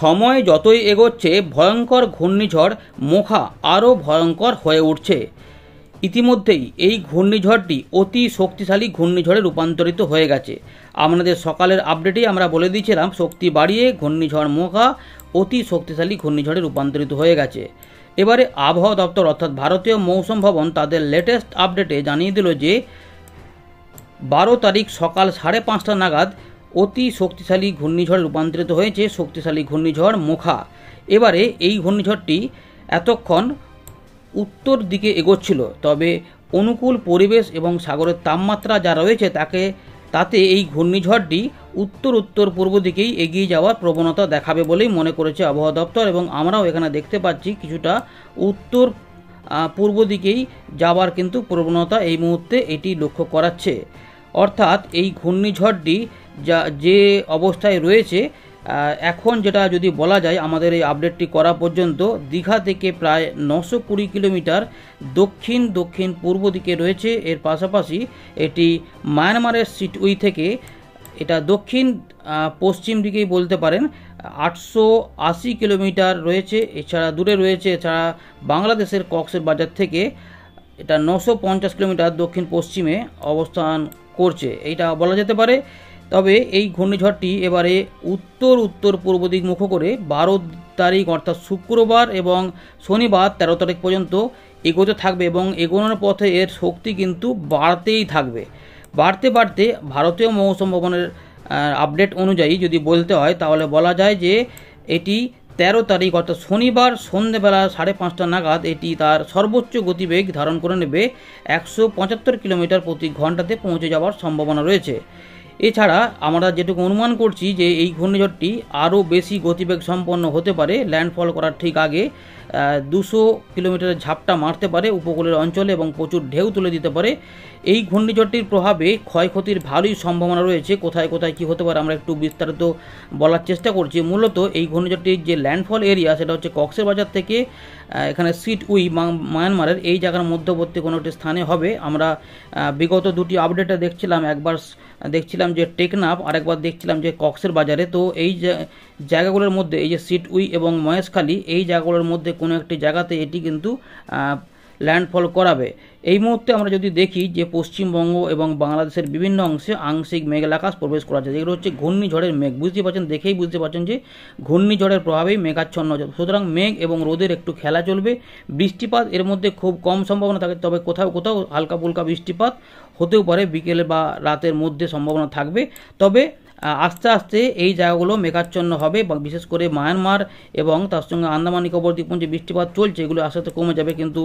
समय যতই এগোচ্ছে ভয়ঙ্কর ঘূর্ণিঝড় মোখা আরও ভয়ঙ্কর হয়ে উঠছে। ইতিমধ্যেই এই ঘূর্ণিঝড়টি অতি শক্তিশালী ঘূর্ণিঝড়ে রূপান্তরিত হয়ে গেছে। আমাদের সকালের আপডেটেই আমরা বলে দিয়েছিলাম শক্তি বাড়িয়ে ঘূর্ণিঝড় মোখা অতি শক্তিশালী ঘূর্ণিঝড়ে রূপান্তরিত হয়ে গেছে। এবারে আবহাওয়া দপ্তর অর্থাৎ ভারতীয় মৌসুম ভবন তাদের লেটেস্ট আপডেটে জানিয়ে দিল যে 12 তারিখ সকাল 5:30 নাগাদ অতি শক্তিশালী ঘূর্ণিঝড়ে রূপান্তরিত হয়েছে শক্তিশালী ঘূর্ণিঝড় মোখা। এবারে এই ঘূর্ণিঝড়টি এতক্ষণ উত্তর দিকে এগোচ্ছিল, তবে অনুকূল পরিবেশ এবং সাগরের তাপমাত্রা যা রয়েছে তাতে এই ঘূর্ণিঝড়টি উত্তর পূর্ব দিকেই এগিয়ে যাওয়ার প্রবণতা দেখাবে বলেই মনে করেছে আবহাওয়া দপ্তর, এবং আমরাও এখানে দেখতে পাচ্ছি কিছুটা উত্তর পূর্ব দিকেই যাওয়ার কিন্তু প্রবণতা এই মুহূর্তে এটি লক্ষ্য করাচ্ছে। অর্থাৎ এই ঘূর্ণিঝড়টি যে অবস্থায় রয়েছে এখন, যেটা যদি বলা যায় আমাদের এই আপডেটটি করা পর্যন্ত দীঘা থেকে প্রায় 920 কিলোমিটার দক্ষিণ পূর্ব দিকে রয়েছে। এর পাশাপাশি এটি মায়ানমারের সিটউই থেকে এটা দক্ষিণ পশ্চিম দিকেই বলতে পারেন 880 কিলোমিটার রয়েছে, এছাড়া দূরে রয়েছে। এছাড়া বাংলাদেশের কক্সবাজার থেকে এটা 950 কিলোমিটার দক্ষিণ পশ্চিমে অবস্থান করছে, এইটা বলা যেতে পারে। তবে এই ঘূর্ণিঝড়টি এবারে উত্তর পূর্ব দিক মুখ করে 12 তারিখ অর্থাৎ শুক্রবার এবং শনিবার 13 তারিখ পর্যন্ত এগোতে থাকবে, এবং এগোনোর পথে এর শক্তি কিন্তু বাড়তেই থাকবে। বাড়তে ভারতীয় মৌসুম ভবনের আপডেট অনুযায়ী যদি বলতে হয় তাহলে বলা যায় যে এটি 13 তারিখ অর্থাৎ শনিবার সন্ধ্যেবেলা 5:30 নাগাদ এটি তার সর্বোচ্চ গতিবেগ ধারণ করে নেবে, 175 কিলোমিটার প্রতি ঘন্টাতে পৌঁছে যাওয়ার সম্ভাবনা রয়েছে। এছাড়া আমরা যেটুকু অনুমান করছি যে এই ঘূর্ণিঝড়টি আরও বেশি গতিবেগ সম্পন্ন হতে পারে, ল্যান্ডফল করার ঠিক আগে 200 কিলোমিটারের ঝাপটা মারতে পারে উপকূলের অঞ্চলে এবং প্রচুর ঢেউ তুলে দিতে পারে। এই ঘূর্ণিঝড়টির প্রভাবে ক্ষয়ক্ষতির ভালোই সম্ভাবনা রয়েছে। কোথায় কী হতে পারে আমরা একটু বিস্তারিত বলার চেষ্টা করছি। মূলত এই ঘূর্ণিঝড়টির যে ল্যান্ডফল এরিয়া সেটা হচ্ছে কক্সবাজার থেকে এখানে সিটউই মায়ানমারের এই জায়গার মধ্যবর্তী কোনো একটি স্থানে হবে। আমরা বিগত দুটি আপডেটে দেখছিলাম, একবার দেখছিলাম যে টেকনাফ, আরেকবার দেখছিলাম যে কক্সবাজারে। তো এই জায়গাগুলোর মধ্যে এই যে সিটউই এবং মহেশখালী এই জায়গাগুলোর মধ্যে কোনো একটি জায়গাতে এটি কিন্তু ল্যান্ডফল করাবে। এই মুহূর্তে আমরা যদি দেখি যে পশ্চিমবঙ্গ এবং বাংলাদেশের বিভিন্ন অংশে আংশিক মেঘলা আকাশ প্রবেশ করাচ্ছে, যেগুলো হচ্ছে ঘূর্ণিঝড়ের মেঘ। দেখেই বুঝতে পারছেন যে ঘূর্ণিঝড়ের প্রভাবেই মেঘাচ্ছন্ন, সুতরাং মেঘ এবং রোদের একটু খেলা চলবে। বৃষ্টিপাত এর মধ্যে খুব কম সম্ভাবনা থাকে, তবে কোথাও হালকা ফুলকা বৃষ্টিপাত হতেও পারে, বিকেলে বা রাতের মধ্যে সম্ভাবনা থাকবে। তবে আস্তে এই জায়গাগুলো মেঘাচ্ছন্ন হবে, বা বিশেষ করে মায়ানমার এবং তার সঙ্গে আন্দামান নিকোবর দ্বীপপুঞ্জে বৃষ্টিপাত চলছে, এগুলো আস্তে আস্তে কমে যাবে, কিন্তু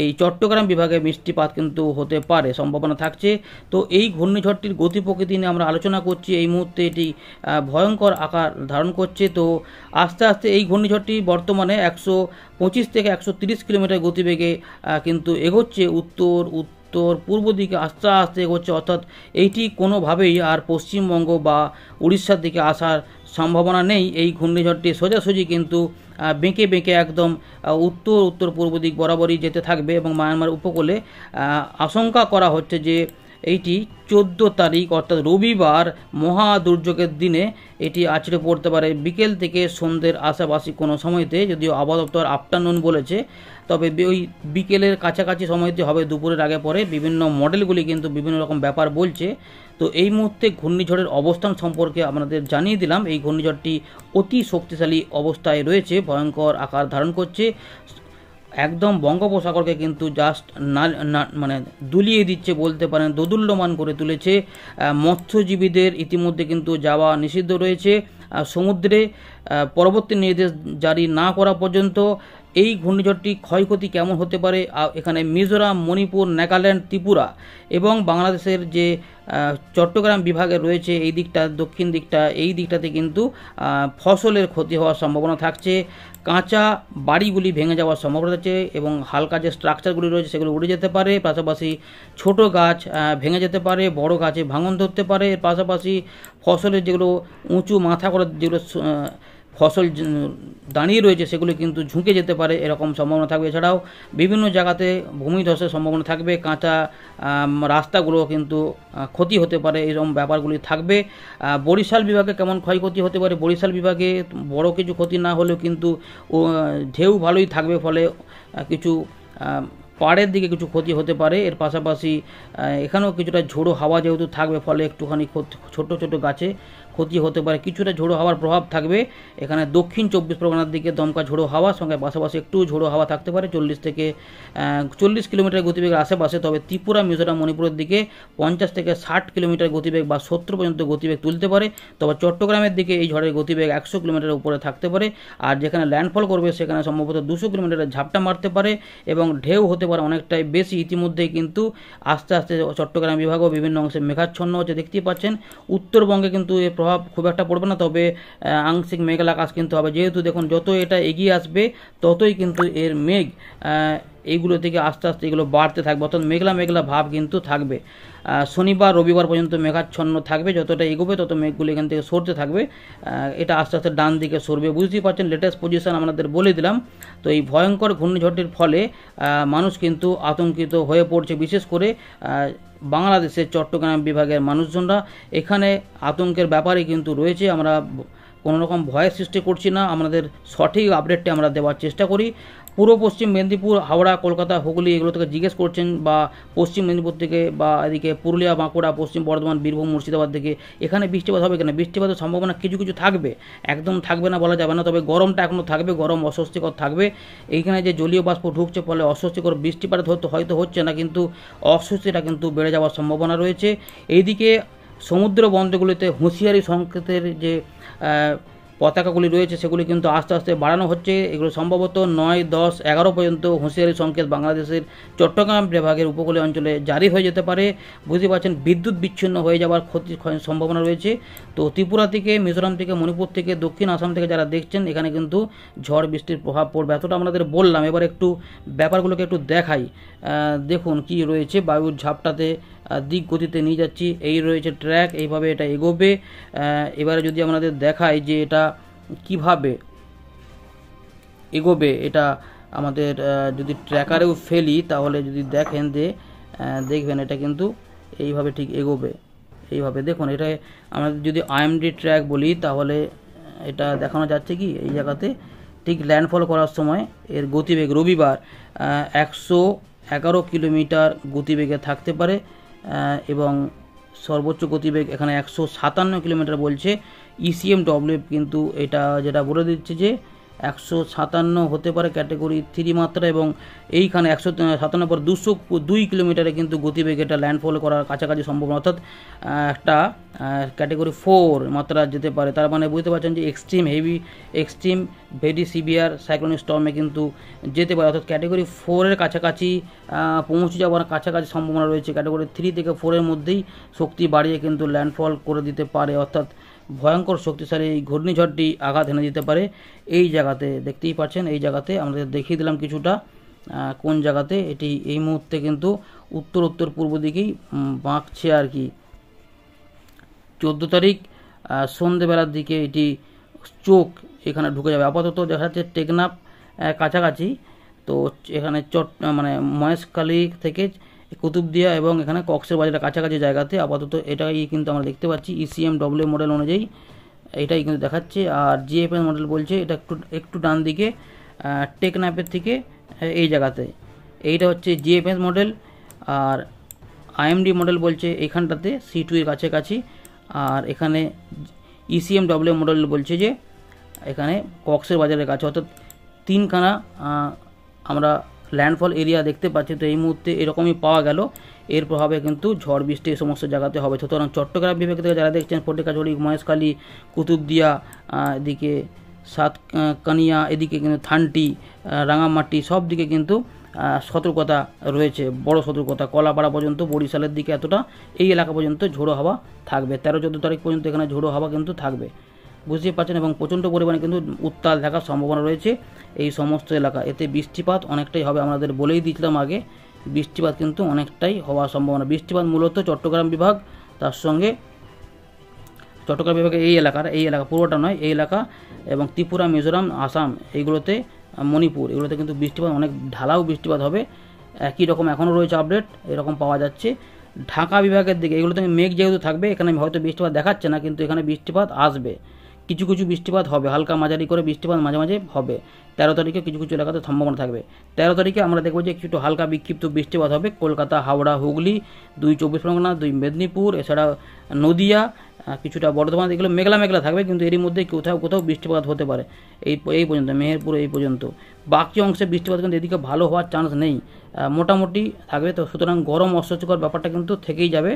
এই চট্টগ্রাম বিভাগে বৃষ্টিপাত কিন্তু হতে পারে, সম্ভাবনা থাকছে। তো এই ঘূর্ণিঝড়টির গতি প্রকৃতি নিয়ে আমরা আলোচনা করছি। এই মুহূর্তে এটি ভয়ঙ্কর আকার ধারণ করছে। তো আস্তে এই ঘূর্ণিঝড়টি বর্তমানে 125 থেকে 130 কিলোমিটার গতিবেগে কিন্তু এগোচ্ছে, উত্তর পূর্ব দিকে আস্তে এগোচ্ছে। অর্থাৎ এইটি কোনোভাবেই আর পশ্চিমবঙ্গ বা উড়িষ্যার দিকে আসার সম্ভাবনা নেই। এই ঘূর্ণিঝড়টি সোজাসুজি কিন্তু বেঁকে একদম উত্তর পূর্ব দিক বরাবরই যেতে থাকবে, এবং মায়ানমার উপকূলে আশঙ্কা করা হচ্ছে যে এইটি 14 তারিখ অর্থাৎ রবিবার মহা দুর্যোগের দিনে এটি আছড়ে পড়তে পারে বিকেল থেকে সন্ধ্যের আশাপাশি কোনো সময়তে, যদিও আবহাওয়া দপ্তর আফটারনুন বলেছে, তবে ওই বিকেলের কাছাকাছি সময়তে হবে, দুপুরের আগে পরে। বিভিন্ন মডেলগুলি কিন্তু বিভিন্ন রকম ব্যাপার বলছে। তো এই মুহূর্তে ঘূর্ণিঝড়ের অবস্থান সম্পর্কে আপনাদের জানিয়ে দিলাম। এই ঘূর্ণিঝড়টি অতি শক্তিশালী অবস্থায় রয়েছে, ভয়ঙ্কর আকার ধারণ করছে, একদম বঙ্গোপসাগরকে কিন্তু জাস্ট মানে দুলিয়ে দিচ্ছে বলতে পারেন, দোদুল্যমান করে তুলেছে। মৎস্যজীবীদের ইতিমধ্যে কিন্তু যাওয়া নিষিদ্ধ রয়েছে, সমুদ্রে পরবর্তী নির্দেশ জারি না করা পর্যন্ত। এই ঘূর্ণিঝড়টি ক্ষয়ক্ষতি কেমন হতে পারে, এখানে মিজোরাম, মণিপুর, নাগাল্যান্ড, ত্রিপুরা এবং বাংলাদেশের যে চট্টগ্রাম বিভাগে রয়েছে এই দিকটা, দক্ষিণ দিকটা, এই দিকটাতে কিন্তু ফসলের ক্ষতি হওয়ার সম্ভাবনা থাকছে, কাঁচা বাড়িগুলি ভেঙে যাওয়ার সম্ভাবনা থাকছে, এবং হালকা যে স্ট্রাকচারগুলি রয়েছে সেগুলো উড়ে যেতে পারে। পাশাপাশি ছোট গাছ ভেঙে যেতে পারে, বড় গাছে ভাঙন ধরতে পারে। এর পাশাপাশি ফসলের যেগুলো উঁচু মাথা করে যেগুলো फसल दाड़िए रही है सेगुली क्योंकि झुके जो पे एरकम सम्भावना थको। एछाड़ाओ विभिन्न जैगाते भूमिधसर सम्भावना थको, काँचा रास्तागुलो क्योंकि क्षति होते ব্যাপারগুলি থাকবে। বরিশাল বিভাগে কেমন ক্ষয়ক্ষতি হতে পারে? বরিশাল বিভাগে বড় কিছু ক্ষতি না হলেও কিন্তু ঢেউ ভালোই থাকবে, ফলে কিছু পাড়ের দিকে কিছু ক্ষতি হতে পারে। এর পাশাপাশি এখানেও কিছুটা ঝোড়ো হাওয়া যেহেতু থাকবে, ফলে একটুখানি ছোট ছোট গাছে ক্ষতি হতে পারে, কিছুটা ঝোড়ো হাওয়ার প্রভাব থাকবে। এখানে দক্ষিণ 24 পরগনার দিকে দমকা ঝোড়ো হাওয়া সঙ্গে পাশাপাশি একটু ঝোড়ো হাওয়া থাকতে পারে 40 থেকে 40 কিলোমিটার গতিবেগের আশেপাশে। তবে ত্রিপুরা, মিজোরাম, মণিপুরের দিকে 50 থেকে 60 কিলোমিটার গতিবেগ বা 70 পর্যন্ত গতিবেগ তুলতে পারে। তবে চট্টগ্রামের দিকে এই ঝড়ের গতিবেগ 100 কিলোমিটারের উপরে থাকতে পারে। আর যেখানে ল্যান্ডফল করবে সেখানে সম্ভবত 200 কিলোমিটারের ঝাপটা মারতে পারে এবং ঢেউ হতে পারে অনেকটাই বেশি। ইতিমধ্যেই কিন্তু আস্তে আস্তে চট্টগ্রাম বিভাগও বিভিন্ন অংশে মেঘাচ্ছন্ন হচ্ছে, দেখতেই পাচ্ছেন। উত্তরবঙ্গে কিন্তু এর প্রভাব খুব একটা পড়বে না, তবে আংশিক মেঘলা আকাশ কিন্তু হবে। যেহেতু দেখুন যত এটা এগিয়ে আসবে ততই কিন্তু এর মেঘ এইগুলো থেকে আস্তে আস্তে এগুলো বাড়তে থাকবে, অর্থাৎ মেঘলা মেঘলা ভাব কিন্তু থাকবে। শনিবার রবিবার পর্যন্ত মেঘাচ্ছন্ন থাকবে, যতটা এগোবে তত মেঘগুলো এখান থেকে সরতে থাকবে, এটা আস্তে আস্তে ডান দিকে সরবে। বুঝতেই পারছেন লেটেস্ট পজিশন আপনাদের বলে দিলাম। তো এই ভয়ঙ্কর ঘূর্ণিঝড়টির ফলে মানুষ কিন্তু আতঙ্কিত হয়ে পড়ছে, বিশেষ করে বাংলাদেশের চট্টগ্রাম বিভাগের মানুষজনরা এখানে আতঙ্কের ব্যাপারে কিন্তু রয়েছে। আমরা কোনো রকম ভয়ের সৃষ্টি করছি না, আমাদের সঠিক আপডেটটি আমরা দেওয়ার চেষ্টা করি। পূর্ব পশ্চিম মেদিনীপুর, হাওড়া, কলকাতা, হুগলি এগুলো থেকে জিজ্ঞেস করছেন, বা পশ্চিম মেদিনীপুর থেকে বা এদিকে পুরুলিয়া, বাঁকুড়া, পশ্চিম বর্ধমান, বীরভূম, মুর্শিদাবাদ থেকে এখানে বৃষ্টিপাত হবে কিনা। বৃষ্টিপাতের সম্ভাবনা কিছু কিছু থাকবে, একদম থাকবে না বলা যাবে না, তবে গরমটা এখনও থাকবে, গরম অস্বস্তিকর থাকবে। এইখানে যে জলীয় বাষ্প ঢুকছে ফলে অস্বস্তিকর বৃষ্টিপাত হয়তো হচ্ছে না, কিন্তু অস্বস্তিটা কিন্তু বেড়ে যাওয়ার সম্ভাবনা রয়েছে। এইদিকে সমুদ্র বন্দরগুলিতে হুঁশিয়ারি সংকেতের যে পতাকাগুলি রয়েছে সেগুলি কিন্তু আস্তে আস্তে বাড়ানো হচ্ছে। এগুলো সম্ভবত 9, 10, 11 পর্যন্ত হুঁশিয়ারি সংকেত বাংলাদেশের চট্টগ্রাম বিভাগের উপকূলীয় অঞ্চলে জারি হয়ে যেতে পারে। বুঝতে পারছেন বিদ্যুৎ বিচ্ছিন্ন হয়ে যাওয়ার ক্ষতির সম্ভাবনা রয়েছে। তো ত্রিপুরা থেকে, মিজোরাম থেকে, মণিপুর থেকে, দক্ষিণ আসাম থেকে যারা দেখছেন এখানে কিন্তু ঝড় বৃষ্টির প্রভাব পড়বে, এতটা আমাদের বললাম। এবার একটু ব্যাপারগুলোকে একটু দেখাই, দেখুন কি রয়েছে। বায়ুর ঝাপটাতে দিক গতিতে নিয়ে যাচ্ছি, এই রয়েছে ট্র্যাক, এইভাবে এটা এগোবে। এবারে যদি আমাদের দেখায় যে এটা কিভাবে এগোবে, এটা আমাদের যদি ট্র্যাকারেও ফেলি তাহলে যদি দেখেন যে দেখবেন এটা কিন্তু এইভাবে ঠিক এগোবে, এইভাবে দেখুন। এটা আমাদের যদি IMD ট্র্যাক বলি তাহলে এটা দেখানো যাচ্ছে কি এই জায়গাতে ঠিক ল্যান্ডফল করার সময় এর গতিবেগ রবিবার 111 কিলোমিটার গতিবেগে থাকতে পারে এবং সর্বোচ্চ গতিবেগ এখানে 157 কিলোমিটার বলছে ICMW, কিন্তু এটা যেটা বলে দিচ্ছে যে 157 হতে পারে ক্যাটাগরি 3 মাত্রা, এবং এইখানে 157 পর 202 কিলোমিটারে কিন্তু গতিবেগ এটা ল্যান্ডফল করার কাছাকাছি সম্ভাবনা, অর্থাৎ একটা ক্যাটাগরি 4 মাত্রা যেতে পারে। তার মানে বুঝতে পারছেন যে এক্সট্রিম ভেরি সিভিয়ার সাইক্লোনিক স্টর্মে কিন্তু যেতে পারে, অর্থাৎ ক্যাটাগরি 4-এর কাছাকাছি পৌঁছে যাওয়ার কাছাকাছি সম্ভাবনা রয়েছে। ক্যাটাগরি 3 থেকে 4-এর মধ্যেই শক্তি বাড়িয়ে কিন্তু ল্যান্ডফল করে দিতে পারে, অর্থাৎ ভয়ঙ্কর শক্তিশালী এই ঘূর্ণিঝড়টি আঘাত এনে দিতে পারে। এই জায়গাতে দেখতেই পাচ্ছেন, এই জায়গাতে আমাদের দেখিয়ে দিলাম কিছুটা কোন জায়গাতে এটি এই মুহূর্তে কিন্তু উত্তর পূর্ব দিকেই বাঁকছে আর কি। 14 তারিখ সন্ধ্যেবেলার দিকে এটি চোখ এখানে ঢুকে যাবে, আপাতত দেখা যাচ্ছে টেকনাফ কাছাকাছি। তো এখানে মহেশখালী থেকে কুতুবদিয়া এবং এখানে কক্সবাজারের কাছাকাছি জায়গাতে আপাতত এটাই কিন্তু আমরা দেখতে পাচ্ছি। ICMW মডেল অনুযায়ী এটাই কিন্তু দেখাচ্ছে, আর GFS মডেল বলছে এটা একটু ডান দিকে টেকনাফের থেকে এই জায়গাতে, এইটা হচ্ছে GFS মডেল। আর IMD মডেল বলছে এইখানটাতে C2-এর কাছাকাছি, আর এখানে ICMW মডেল বলছে যে এখানে কক্সবাজারের কাছে, অর্থাৎ 3খানা আমরা ল্যান্ডফল এরিয়া দেখতে পাচ্ছি। তো এই মুহূর্তে এরকমই পাওয়া গেল, এর প্রভাবে কিন্তু ঝড় বৃষ্টি এই সমস্ত জায়গাতে হবে। সুতরাং চট্টগ্রাম বিভাগ থেকে যারা দেখছেন ফটিকাছড়ি, মহেশখালী, কুতুবদিয়া, এদিকে সাতকানিয়া, এদিকে কিন্তু থানটি, রাঙামাটি সব দিকে কিন্তু সতর্কতা রয়েছে, বড় সতর্কতা। কলাপাড়া পর্যন্ত, বরিশালের দিকে এতটা এই এলাকা পর্যন্ত ঝোড়ো হাওয়া থাকবে, 13-14 তারিখ পর্যন্ত এখানে ঝোড়ো হাওয়া কিন্তু থাকবে, বুঝতেই পারছেন। এবং প্রচণ্ড পরিমাণে কিন্তু উত্তাল থাকার সম্ভাবনা রয়েছে এই সমস্ত এলাকা, এতে বৃষ্টিপাত অনেকটাই হবে, আমাদের বলেই দিয়েছিলাম আগে বৃষ্টিপাত কিন্তু অনেকটাই হওয়ার সম্ভাবনা। বৃষ্টিপাত মূলত চট্টগ্রাম বিভাগ, তার সঙ্গে চট্টগ্রাম বিভাগে এই এলাকা পুরোটা নয়, এই এলাকা এবং ত্রিপুরা, মিজোরাম, আসাম, এইগুলোতে, মণিপুর, এগুলোতে কিন্তু বৃষ্টিপাত অনেক ঢালাও বৃষ্টিপাত হবে। একই রকম এখনও রয়েছে আপডেট, এরকম পাওয়া যাচ্ছে। ঢাকা বিভাগের দিকে এগুলোতে মেঘ যেহেতু থাকবে, এখানে হয়তো বৃষ্টিপাত দেখাচ্ছে না, কিন্তু এখানে বৃষ্টিপাত আসবে, কিছু কিছু বৃষ্টিপাত হবে, হালকা মাঝারি করে বৃষ্টিপাত মাঝে মাঝে হবে। 13 তারিখে কিছু কিছু এলাকাতে সম্ভাবনা থাকবে। 13 তারিখে আমরা দেখব যে একটু হালকা বিক্ষিপ্ত বৃষ্টিপাত হবে কলকাতা, হাওড়া, হুগলি, 2 চব্বিশ পরগনা, 2 মেদিনীপুর, এছাড়া নদিয়া, কিছুটা বর্ধমান, এগুলো মেঘলা মেঘলা থাকবে, কিন্তু এরই মধ্যে কোথাও কোথাও বৃষ্টিপাত হতে পারে। এই পর্যন্ত মেহেরপুর এই পর্যন্ত, বাকি অংশে বৃষ্টিপাত কিন্তু এদিকে ভালো হওয়ার চান্স নেই, মোটামুটি থাকবে। তো সুতরাং গরম অস্বস্তিকর ব্যাপারটা কিন্তু থেকেই যাবে।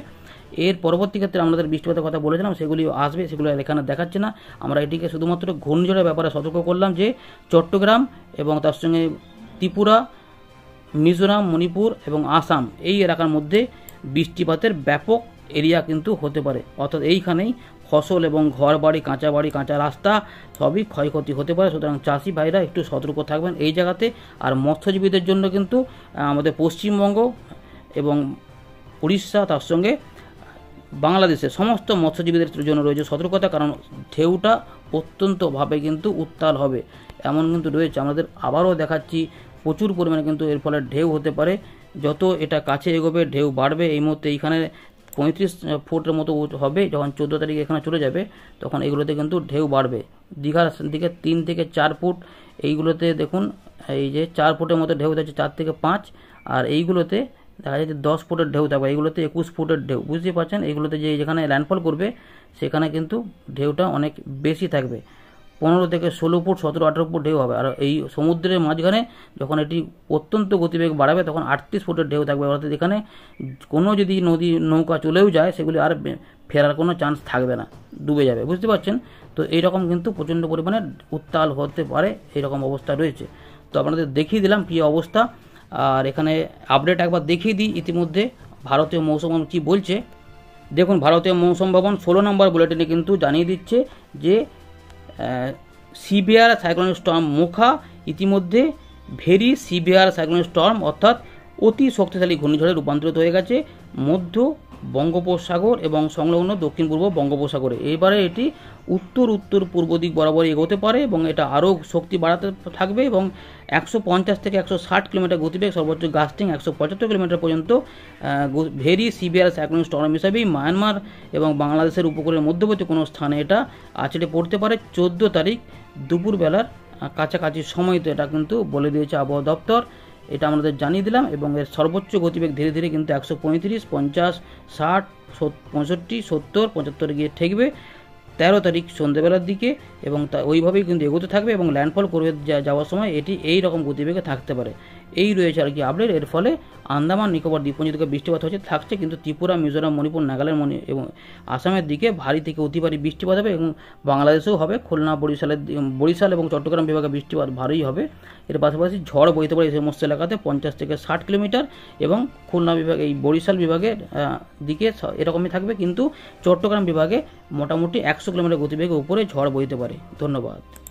এর পরবর্তী ক্ষেত্রে আমাদের বৃষ্টিপাতের কথা বলেছিলাম, সেগুলি আসবে, সেগুলো এখানে দেখাচ্ছে না। আমরা এটিকে শুধুমাত্র ঘূর্ণিঝড়ের ব্যাপারে সতর্ক করলাম যে চট্টগ্রাম এবং তার সঙ্গে ত্রিপুরা, মিজোরাম, মণিপুর এবং আসাম এই এলাকার মধ্যে বৃষ্টিপাতের ব্যাপক এরিয়া কিন্তু হতে পারে। অর্থাৎ এইখানেই ফসল এবং ঘর বাড়ি, কাঁচা বাড়ি, কাঁচা রাস্তা সবই ক্ষয়ক্ষতি হতে পারে। সুতরাং চাষি ভাইরা একটু সতর্ক থাকবেন এই জায়গাতে। আর মৎস্যজীবীদের জন্য কিন্তু আমাদের পশ্চিমবঙ্গ এবং উড়িষ্যা, তার সঙ্গে বাংলাদেশের সমস্ত মৎস্যজীবীদের জন্য রয়েছে সতর্কতা, কারণ ঢেউটা অত্যন্তভাবে কিন্তু উত্তাল হবে এমন কিন্তু রয়েছে। আমাদের আবারও দেখাচ্ছি প্রচুর পরিমাণে কিন্তু এর ফলে ঢেউ হতে পারে, যত এটা কাছে এগোবে ঢেউ বাড়বে। এই মুহূর্তে এইখানে 35 ফুটের মতো হবে, যখন 14 তারিখে এখানে চলে যাবে তখন এগুলোতে কিন্তু ঢেউ বাড়বে। দীঘার দিকে 3 থেকে 4 ফুট, এইগুলোতে দেখুন এই যে 4 ফুটের মতো ঢেউ থাকছে, 4 থেকে 5, আর এইগুলোতে দেখা যাচ্ছে 10 ফুটের ঢেউ থাকবে, এইগুলোতে 21 ফুটের ঢেউ। বুঝতে পারছেন, এইগুলোতে যেখানে ল্যান্ডফল করবে সেখানে কিন্তু ঢেউটা অনেক বেশি থাকবে, 15 থেকে 16 ফুট, 17-18 ফুট ঢেউ হবে। আর এই সমুদ্রের মাঝখানে যখন এটি অত্যন্ত গতিবেগ বাড়াবে তখন 38 ফুটের ঢেউ থাকবে, অর্থাৎ এখানে কোনো যদি নদী নৌকা চলেও যায় সেগুলি আর ফেরার কোনো চান্স থাকবে না, ডুবে যাবে। বুঝতে পারছেন, তো এইরকম কিন্তু প্রচণ্ড পরিমাণে উত্তাল হতে পারে, এইরকম অবস্থা রয়েছে। তো আপনাদের দেখিয়ে দিলাম কী অবস্থা। আর এখানে আপডেট একবার দেখিয়ে দিই ইতিমধ্যে ভারতীয় মৌসুম ভবন কী বলছে। দেখুন, ভারতীয় মৌসুম ভবন 16 নম্বর বুলেটিনে কিন্তু জানিয়ে দিচ্ছে যে সিভিয়ার সাইক্লোনিক স্টর্ম মোখা ইতিমধ্যে ভেরি সিভিয়ার সাইক্লোনিক স্টর্ম, অর্থাৎ অতি শক্তিশালী ঘূর্ণিঝড়ে রূপান্তরিত হয়ে গেছে মধ্য বঙ্গোপসাগর এবং সংলগ্ন দক্ষিণ পূর্ব বঙ্গোপসাগরে। এবারে এটি উত্তর পূর্ব দিক বরাবর এগোতে পারে এবং এটা আরও শক্তি বাড়াতে থাকবে এবং 150 থেকে 160 কিলোমিটার গতিবেগ, সর্বোচ্চ গাস্টিং 175 কিলোমিটার পর্যন্ত ভেরি সিভিয়ার সাইক্লোনিক স্টর্ম হিসাবেই মায়ানমার এবং বাংলাদেশের উপকূলের মধ্যবর্তী কোনো স্থানে এটা আছড়ে পড়তে পারে। 14 তারিখ দুপুরবেলার কাছাকাছি সময় তো এটা কিন্তু বলে দিয়েছে আবহাওয়া দপ্তর, এটা আমাদের জানিয়ে দিলাম। এবং এর সর্বোচ্চ গতিবেগ ধীরে ধীরে কিন্তু 135, 50, 60, 65, 70, 75 গিয়ে ঠেকবে 13 তারিখ সন্ধ্যেবেলার দিকে, এবং তা ওইভাবেই কিন্তু এগোতে থাকবে এবং ল্যান্ডফল করে যাওয়ার সময় এটি এই রকম গতিবেগে থাকতে পারে। এই রয়েছে আর কি আপডেট। এর ফলে আন্দামান নিকোবর দ্বীপপুঞ্জকে বৃষ্টিপাত হচ্ছে থাকছে, কিন্তু ত্রিপুরা, মিজোরাম, মণিপুর, নাগাল্যান্ড এবং আসামের দিকে ভারী থেকে অতি ভারী বৃষ্টিপাত হবে এবং বাংলাদেশেও হবে। খুলনা, বরিশাল এবং চট্টগ্রাম বিভাগে বৃষ্টিপাত ভারী হবে। এর পাশাপাশি ঝড় বইতে পারে এই সমস্ত এলাকাতে 50 থেকে 60 কিলোমিটার, এবং খুলনা বিভাগে এই বরিশাল বিভাগের দিকে এরকমই থাকবে, কিন্তু চট্টগ্রাম বিভাগে মোটামুটি 100 কিলোমিটার গতিবেগের উপরে ঝড় বইতে পারে। ধন্যবাদ।